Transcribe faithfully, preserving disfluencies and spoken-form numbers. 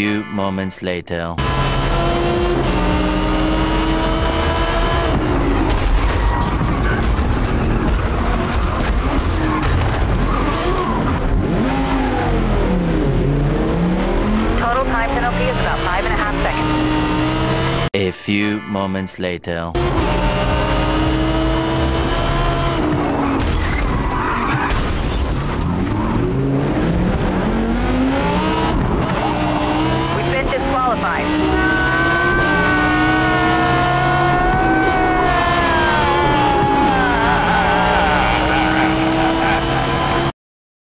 few moments later. Total time penalty is about five and a half seconds. A few moments later.